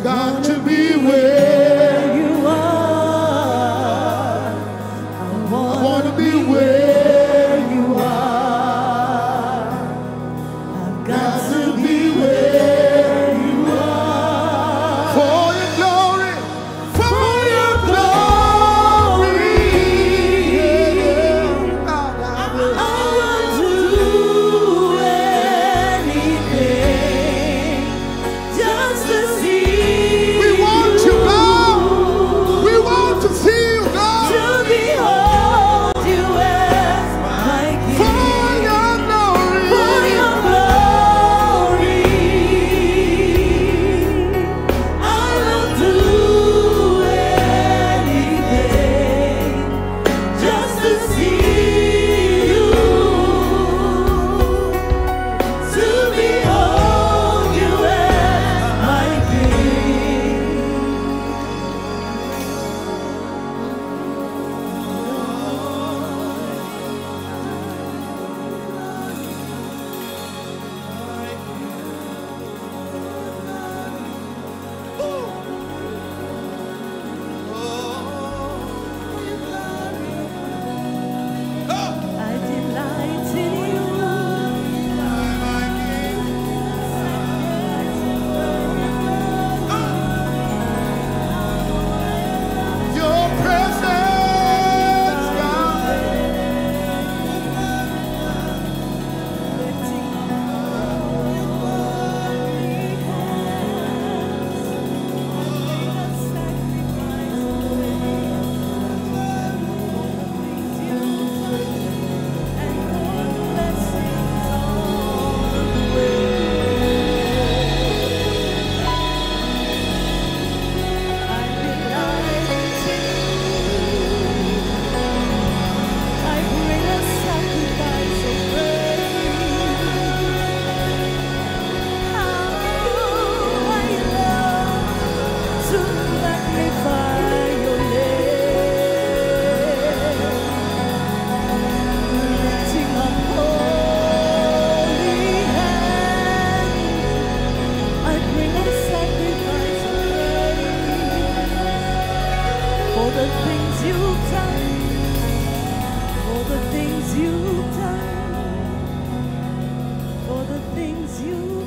I've got to be where you are. I want to be where you are. I've got to be where you are. For your glory, for your glory, yeah. I will do anything just to see. For the things you've done, for the things you've done.